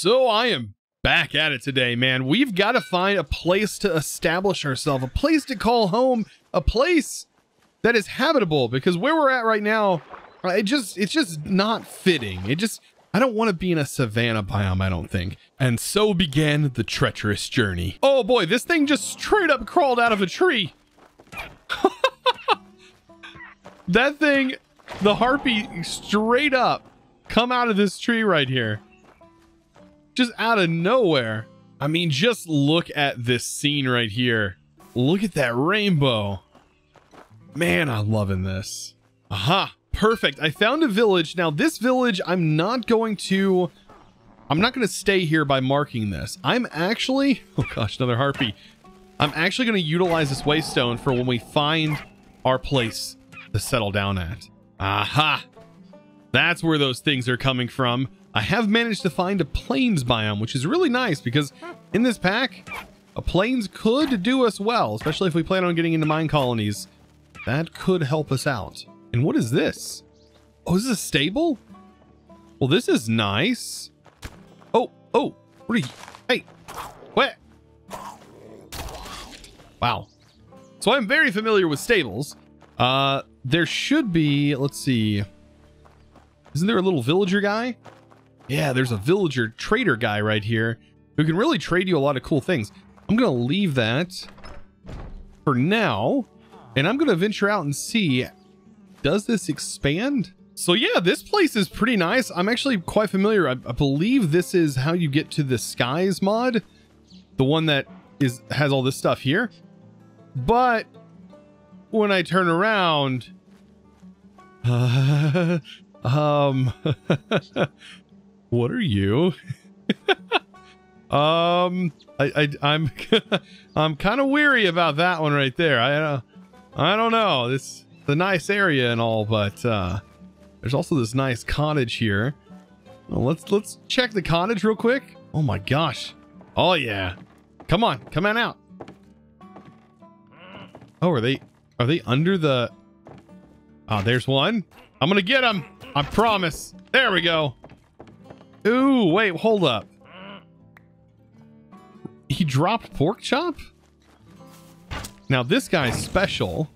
So I am back at it today, man. We've got to find a place to establish ourselves, a place to call home, a place that is habitable, because where we're at right now, it's just not fitting. I don't want to be in a savanna biome, I don't think. And so began the treacherous journey. Oh boy, this thing just straight up crawled out of a tree. That thing, the harpy, straight up come out of this tree right here. Just out of nowhere. I mean, just look at this scene right here. Look at that rainbow. Man, I'm loving this. Aha. Perfect. I found a village. Now this village, I'm not going to stay here by marking this. Oh gosh, another harpy. I'm actually going to utilize this waystone for when we find our place to settle down at. Aha. That's where those things are coming from. I have managed to find a plains biome, which is really nice because in this pack, a plains could do us well, especially if we plan on getting into mine colonies. That could help us out. And what is this? Oh, is this a stable? Well, this is nice. Oh, what are you? Hey, what? Wow. So I'm very familiar with stables. There should be, let's see. Isn't there a little villager guy? Yeah, there's a villager trader guy right here who can really trade you a lot of cool things. I'm going to leave that for now, and I'm going to venture out and see, does this expand? So yeah, this place is pretty nice. I'm actually quite familiar. I believe this is how you get to the skies mod, the one that has all this stuff here. But when I turn around, what are you? I'm I'm kind of weary about that one right there. I don't know. This the nice area and all, but there's also this nice cottage here. Well, let's check the cottage real quick. Oh my gosh. Oh yeah. Come on. Come on out. Oh, are they under the... Oh, there's one. I'm going to get him. I promise. There we go. Ooh, wait, hold up. He dropped pork chop? Now this guy's special.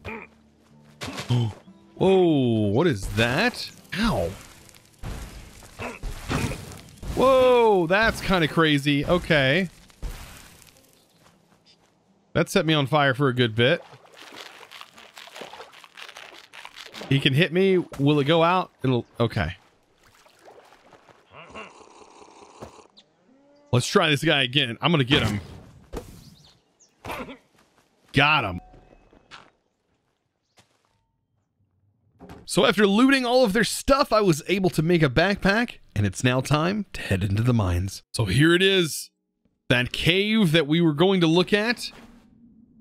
Whoa, what is that? Ow. Whoa, that's kind of crazy. Okay. That set me on fire for a good bit. He can hit me. Will it go out? Okay. Let's try this guy again. I'm going to get him. Got him. So after looting all of their stuff, I was able to make a backpack, and it's now time to head into the mines. So here it is, that cave that we were going to look at.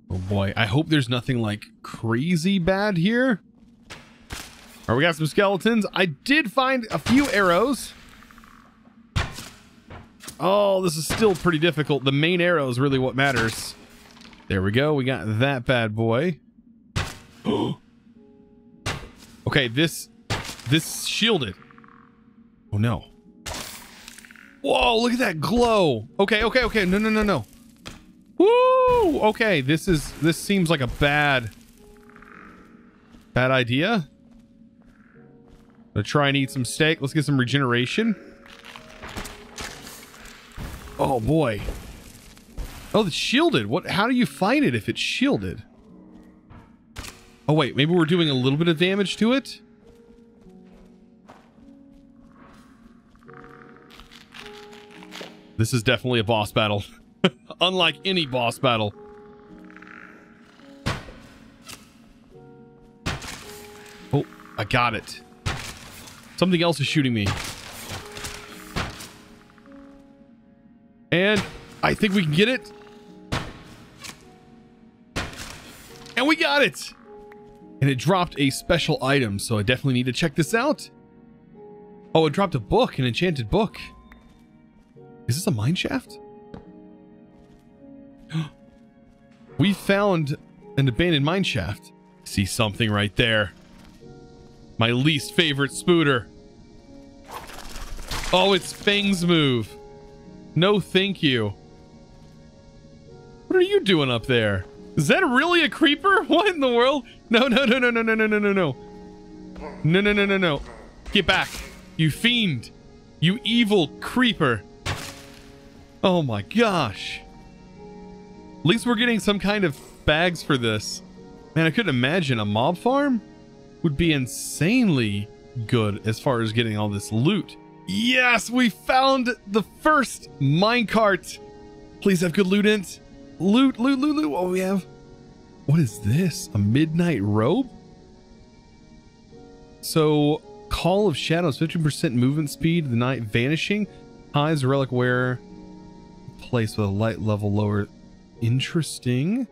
Oh boy, I hope there's nothing like crazy bad here. All right, we got some skeletons. I did find a few arrows. Oh, this is still pretty difficult. The main arrow is really what matters. There we go. We got that bad boy. Oh. Okay, this shielded. Oh no. Whoa, look at that glow. Okay. No. Woo! Okay, this seems like a bad idea. I'm gonna try and eat some steak. Let's get some regeneration. Oh boy. Oh, it's shielded. How do you fight it if it's shielded? Oh wait, maybe we're doing a little bit of damage to it? This is definitely a boss battle. Unlike any boss battle. Oh, I got it. Something else is shooting me. And I think we can get it. And we got it! And it dropped a special item, so I definitely need to check this out. Oh, it dropped a book, an enchanted book. Is this a mine shaft? We found an abandoned mine shaft. See something right there. My least favorite spooter. Oh, its fangs move. No, thank you. What are you doing up there? Is that really a creeper? What in the world? No, no, no, no, no, no, no, no, no, no. No, no, no, no, no. Get back. You fiend. You evil creeper. Oh my gosh. At least we're getting some kind of bags for this. Man, I couldn't imagine a mob farm would be insanely good as far as getting all this loot. Yes, we found the first minecart. Please have good loot in it. Loot, loot, loot, loot. What do we have? What is this? A midnight robe? So, Call of Shadows, 15% movement speed, the night vanishing, highs relic wearer, place with a light level lower. Interesting.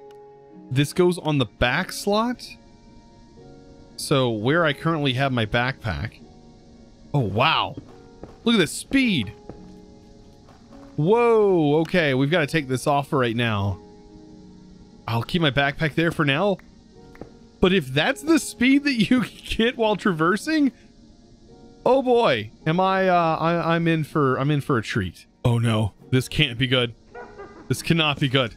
This goes on the back slot. So, where I currently have my backpack. Oh, wow. Look at this speed. Whoa, okay, we've got to take this off right now. I'll keep my backpack there for now. But if that's the speed that you get while traversing, oh boy, am I'm in for a treat. Oh no, this can't be good. This cannot be good.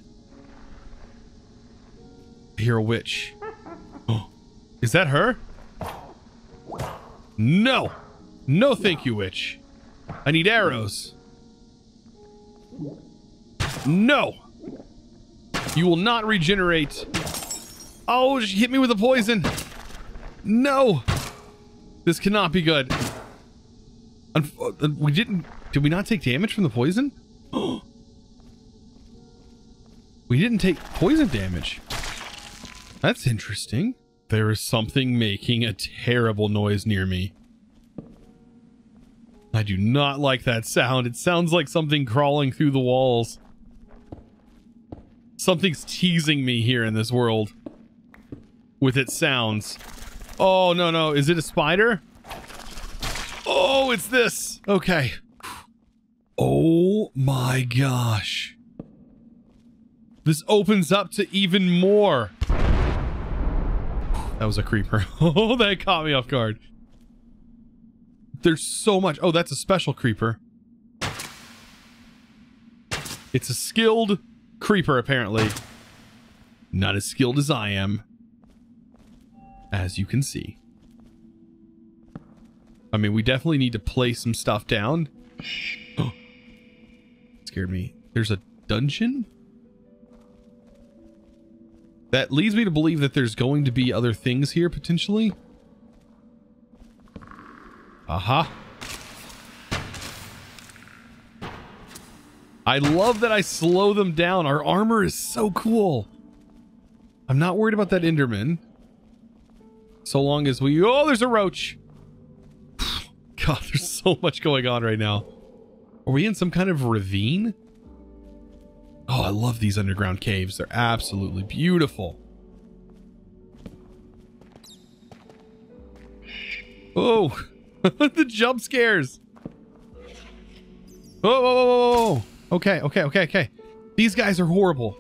I hear a witch. Oh, is that her? No, no, thank you, witch. I need arrows. No, you will not regenerate. Oh, she hit me with a poison. No, this cannot be good. We didn't, did we not take damage from the poison? We didn't take poison damage. That's interesting. There is something making a terrible noise near me. I do not like that sound. It sounds like something crawling through the walls. Something's teasing me here in this world. With its sounds. Oh, no, no. Is it a spider? Oh, it's this. Okay. Oh my gosh. This opens up to even more. That was a creeper. Oh, that caught me off guard. There's so much. Oh, that's a special creeper. It's a skilled creeper, apparently. Not as skilled as I am. As you can see. I mean, we definitely need to place some stuff down. Oh, scared me. There's a dungeon? That leads me to believe that there's going to be other things here, potentially. Aha. Uh-huh. I love that I slow them down. Our armor is so cool. I'm not worried about that Enderman. So long as we... Oh, there's a roach. God, there's so much going on right now. Are we in some kind of ravine? Oh, I love these underground caves. They're absolutely beautiful. Oh, the jump scares. Oh, oh, oh, oh, okay, okay, okay, okay. These guys are horrible.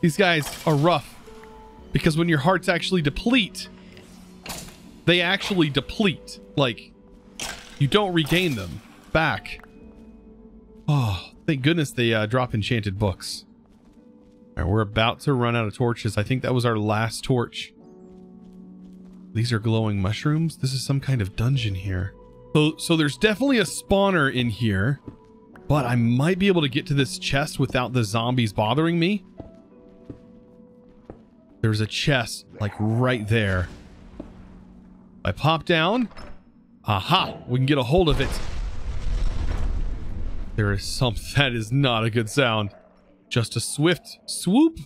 These guys are rough. Because when your hearts actually deplete, they actually deplete. Like, you don't regain them back. Oh, thank goodness they drop enchanted books. All right, we're about to run out of torches. I think that was our last torch. These are glowing mushrooms. This is some kind of dungeon here. So there's definitely a spawner in here, but I might be able to get to this chest without the zombies bothering me. There's a chest, like, right there. I pop down. Aha! We can get a hold of it. There is something... That is not a good sound. Just a swift swoop.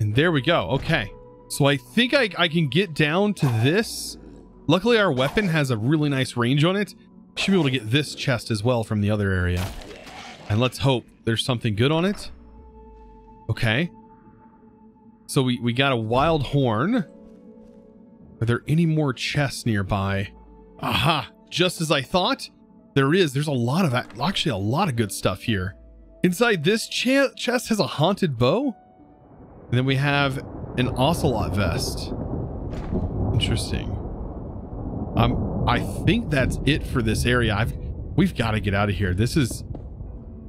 And there we go. Okay. So I think I can get down to this. Luckily, our weapon has a really nice range on it. Should be able to get this chest as well from the other area. And let's hope there's something good on it. Okay. So we got a wild horn. Are there any more chests nearby? Aha! Just as I thought, there is. There's a lot of, actually a lot of good stuff here. Inside this chest has a haunted bow. And then we have an ocelot vest. Interesting. I think that's it for this area. I've We've got to get out of here. This is,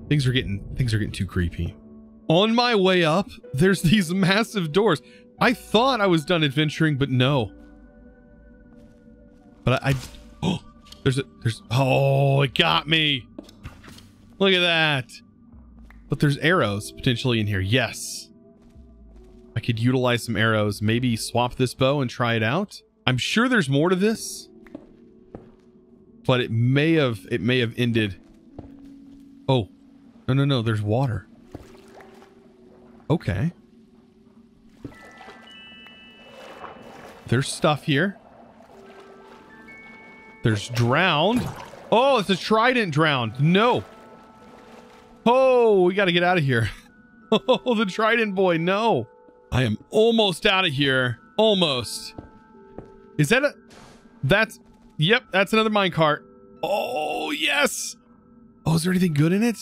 things are getting too creepy. On my way up, there's these massive doors. I thought I was done adventuring, but no. But oh, it got me. Look at that. But there's arrows potentially in here. Yes. I could utilize some arrows, maybe swap this bow and try it out. I'm sure there's more to this, but it may have ended. Oh, no, no, no. There's water. Okay. There's stuff here. There's drowned. Oh, it's a trident drowned. No. Oh, we got to get out of here. Oh, the trident boy. No, I am almost out of here. Almost. Is that a, that's, yep. That's another minecart. Oh yes. Oh, is there anything good in it?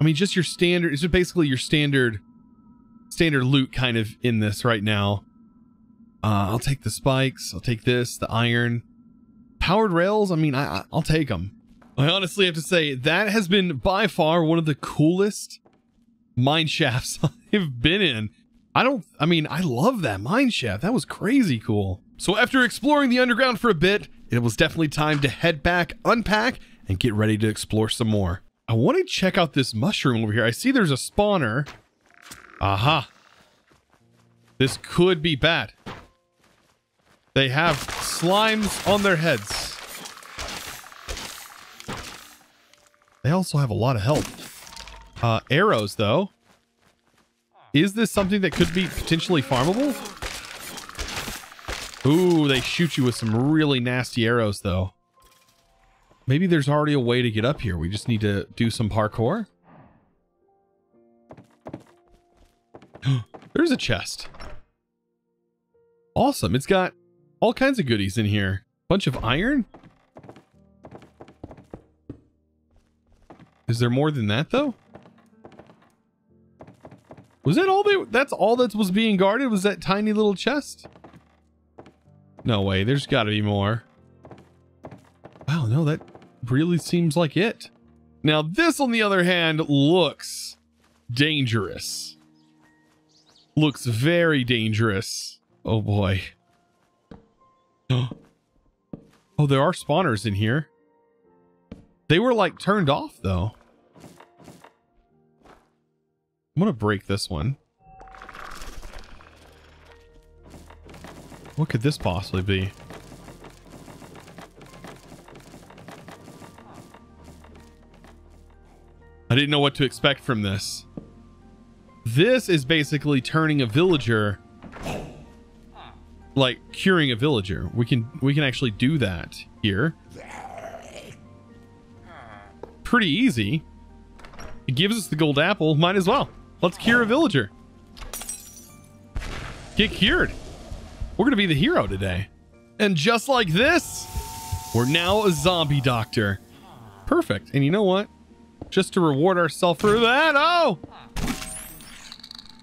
I mean, just your standard, it's just basically your standard loot kind of in this right now. I'll take the spikes. I'll take this, the iron. Powered rails, I mean, I'll take them. I honestly have to say that has been by far one of the coolest mine shafts I've been in. I love that mine shaft. That was crazy cool. So after exploring the underground for a bit, it was definitely time to head back, unpack, and get ready to explore some more. I want to check out this mushroom over here. I see there's a spawner. Aha. This could be bad. They have slimes on their heads. They also have a lot of health. Arrows, though. Is this something that could be potentially farmable? Ooh, they shoot you with some really nasty arrows, though. Maybe there's already a way to get up here. We just need to do some parkour. There's a chest. Awesome. It's got all kinds of goodies in here. Bunch of iron. Is there more than that though? Was that all that's all that was being guarded? Was that tiny little chest? No way. There's got to be more. Wow. No, that really seems like it. Now this on the other hand looks dangerous. Looks very dangerous. Oh boy. Oh, there are spawners in here. They were like turned off though. I'm gonna break this one. What could this possibly be? I didn't know what to expect from this. This is basically turning a villager, like curing a villager. We can actually do that here. Pretty easy. It gives us the gold apple. Might as well. Let's cure a villager. Get cured. We're going to be the hero today. And just like this, we're now a zombie doctor. Perfect. And you know what? Just to reward ourselves for that. Oh,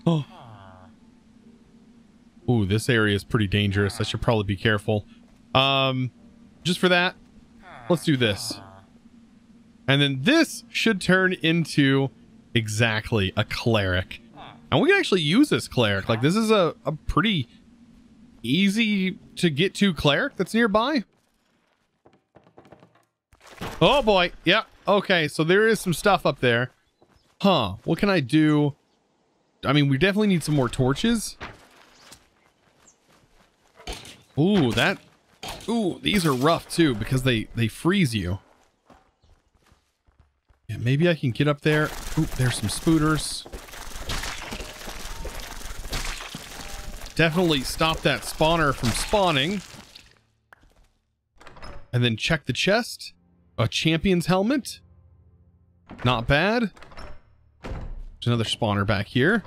oh. Ooh, this area is pretty dangerous. I should probably be careful. Just for that, let's do this. And then this should turn into exactly a cleric. And we can actually use this cleric. Like this is a pretty easy to get to cleric that's nearby. Oh boy. Yep. Okay. So there is some stuff up there. Huh? What can I do? I mean, we definitely need some more torches. Ooh, that, ooh, these are rough too, because they freeze you. Yeah, maybe I can get up there. Ooh, there's some spooters. Definitely stop that spawner from spawning. And then check the chest. A champion's helmet. Not bad. There's another spawner back here.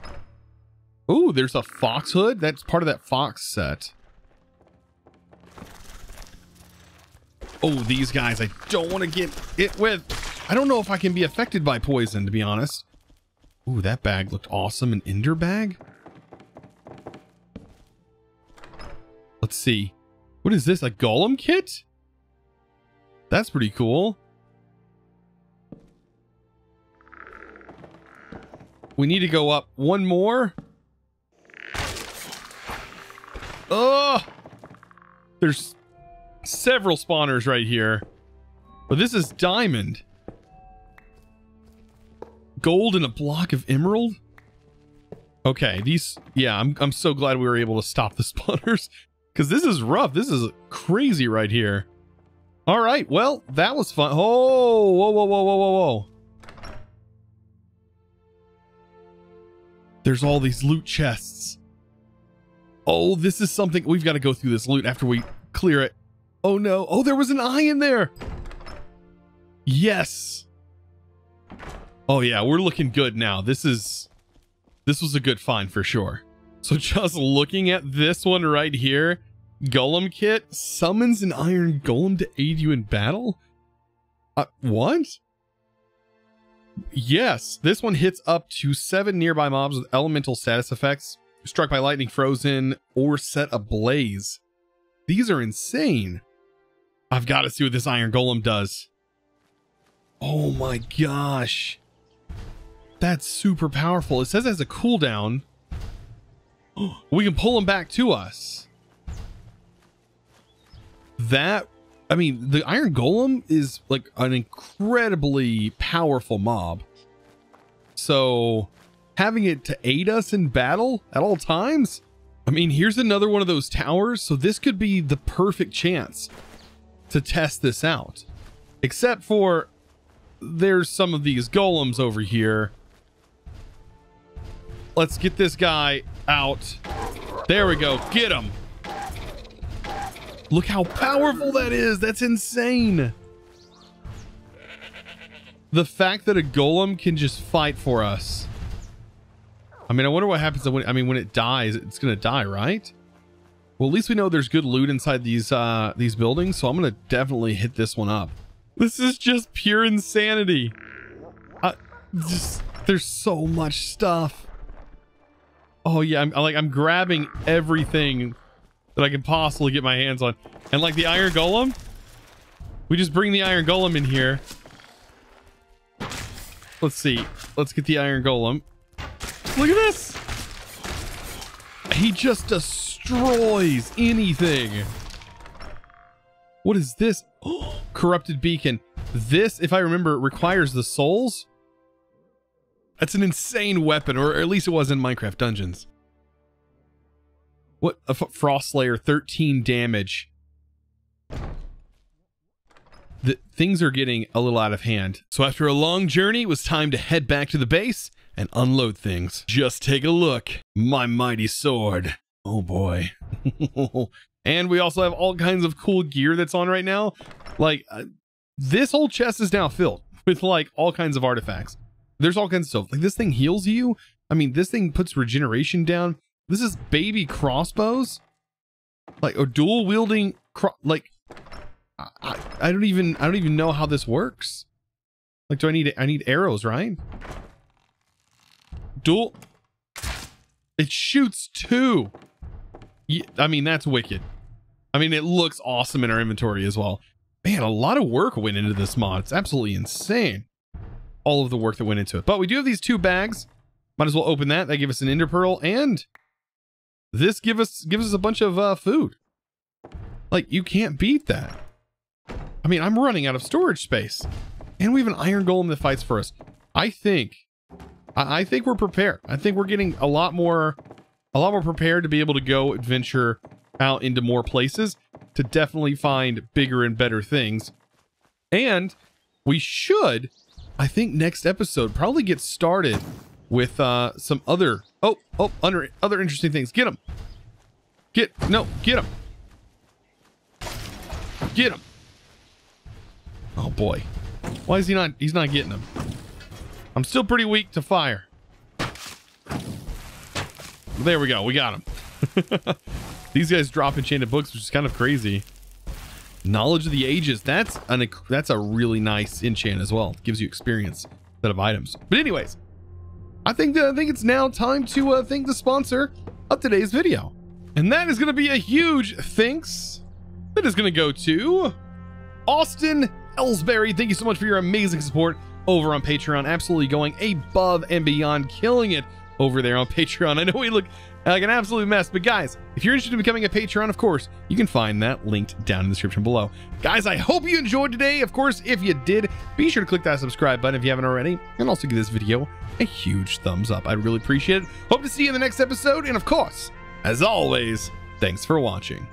Ooh, there's a fox hood. That's part of that fox set. Oh, these guys, I don't want to get it with. I don't know if I can be affected by poison, to be honest. Ooh, that bag looked awesome. An ender bag. Let's see. What is this? A golem kit? That's pretty cool. We need to go up one more. Oh, there's several spawners right here, but this is diamond. Gold and a block of emerald. Okay, these, yeah, I'm so glad we were able to stop the spawners, because this is rough. This is crazy right here. All right, well, that was fun. Oh, whoa, whoa, whoa, whoa, whoa, whoa. There's all these loot chests. Oh, this is something. We've got to go through this loot after we clear it. Oh, no. Oh, there was an eye in there. Yes. Oh, yeah, we're looking good now. This was a good find for sure. So just looking at this one right here, Golem Kit summons an iron golem to aid you in battle. What? Yes, this one hits up to 7 nearby mobs with elemental status effects, struck by lightning, frozen, or set ablaze. These are insane. I've got to see what this iron golem does. Oh my gosh. That's super powerful. It says it has a cooldown. We can pull them back to us. That, I mean, the iron golem is like an incredibly powerful mob. So having it to aid us in battle at all times. I mean, here's another one of those towers. So this could be the perfect chance to test this out, except for there's some of these golems over here. Let's get this guy out. There we go. Get him. Look how powerful that is. That's insane. The fact that a golem can just fight for us. I mean, I wonder what happens when, I mean, when it dies, it's going to die, right? Well, at least we know there's good loot inside these buildings, so I'm going to definitely hit this one up. This is just pure insanity. There's so much stuff. Oh yeah, I'm grabbing everything that I can possibly get my hands on. And like the iron golem, we just bring the iron golem in here. Let's see. Let's get the iron golem. Look at this. He just destroys anything. What is this? Oh, corrupted beacon. This, if I remember, requires the souls. That's an insane weapon, or at least it was in Minecraft Dungeons. What? A Frostslayer, 13 damage. The things are getting a little out of hand. So after a long journey, it was time to head back to the base and unload things. Just take a look. My mighty sword. Oh boy. And we also have all kinds of cool gear that's on right now. Like this whole chest is now filled with like all kinds of artifacts. There's all kinds of stuff. Like this thing heals you. I mean, this thing puts regeneration down. This is baby crossbows, like a dual wielding I don't even know how this works. Like, do I need arrows, right? Dual. It shoots too. Yeah, I mean, that's wicked. I mean, it looks awesome in our inventory as well. Man, a lot of work went into this mod. It's absolutely insane. All of the work that went into it. But we do have these 2 bags. Might as well open that. That gave us an ender pearl, and this gives us a bunch of food. Like, you can't beat that. I mean, I'm running out of storage space, and we have an iron golem that fights for us. I think we're prepared. I think we're getting a lot more prepared to be able to go adventure out into more places to definitely find bigger and better things. And we should, I think next episode, probably get started with some other, other interesting things. Get him. Get him. Get him. Oh boy. Why is he not, he's not getting him. I'm still pretty weak to fire. There we go. We got him. These guys drop enchanted books, which is kind of crazy. Knowledge of the Ages. That's a really nice enchant as well. It gives you experience instead of items. But anyways, I think it's now time to thank the sponsor of today's video. And that is going to be a huge thanks. That is going to go to Austin Ellsbury. Thank you so much for your amazing support. over on Patreon, absolutely going above and beyond, killing it over there on Patreon. I know we look like an absolute mess, but guys, if you're interested in becoming a Patreon, of course, you can find that linked down in the description below. Guys, I hope you enjoyed today. Of course, if you did, be sure to click that subscribe button if you haven't already, and also give this video a huge thumbs up. I really appreciate it. Hope to see you in the next episode, and of course, as always, thanks for watching.